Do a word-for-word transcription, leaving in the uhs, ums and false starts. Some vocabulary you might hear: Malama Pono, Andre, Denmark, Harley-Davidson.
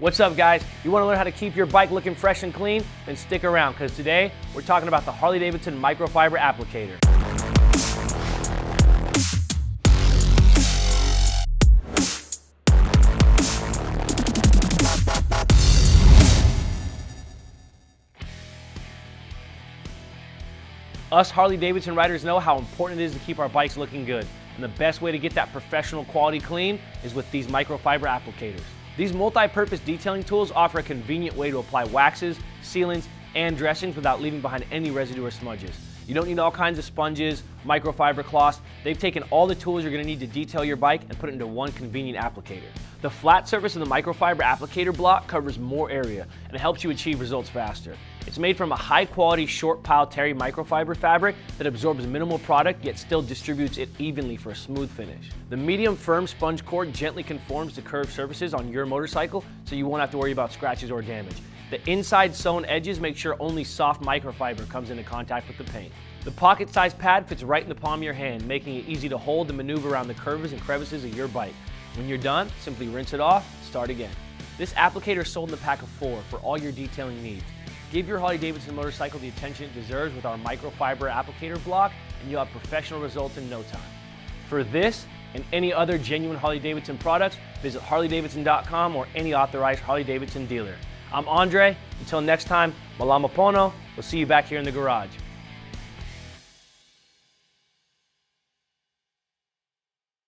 What's up, guys? You want to learn how to keep your bike looking fresh and clean? Then stick around, because today we're talking about the Harley-Davidson microfiber applicator. Us Harley-Davidson riders know how important it is to keep our bikes looking good, and the best way to get that professional quality clean is with these microfiber applicators. These multi-purpose detailing tools offer a convenient way to apply waxes, sealants, and dressings without leaving behind any residue or smudges. You don't need all kinds of sponges, microfiber cloths. They've taken all the tools you're going to need to detail your bike and put it into one convenient applicator. The flat surface of the microfiber applicator block covers more area and helps you achieve results faster. It's made from a high-quality short pile terry microfiber fabric that absorbs minimal product yet still distributes it evenly for a smooth finish. The medium firm sponge cord gently conforms to curved surfaces on your motorcycle, so you won't have to worry about scratches or damage. The inside sewn edges make sure only soft microfiber comes into contact with the paint. The pocket-sized pad fits right in the palm of your hand, making it easy to hold and maneuver around the curves and crevices of your bike. When you're done, simply rinse it off, start again. This applicator is sold in the pack of four for all your detailing needs. Give your Harley-Davidson motorcycle the attention it deserves with our microfiber applicator block, and you'll have professional results in no time. For this and any other genuine Harley-Davidson products, visit harley davidson dot com or any authorized Harley-Davidson dealer. I'm Andre. Until next time, Malama Pono. We'll see you back here in the garage.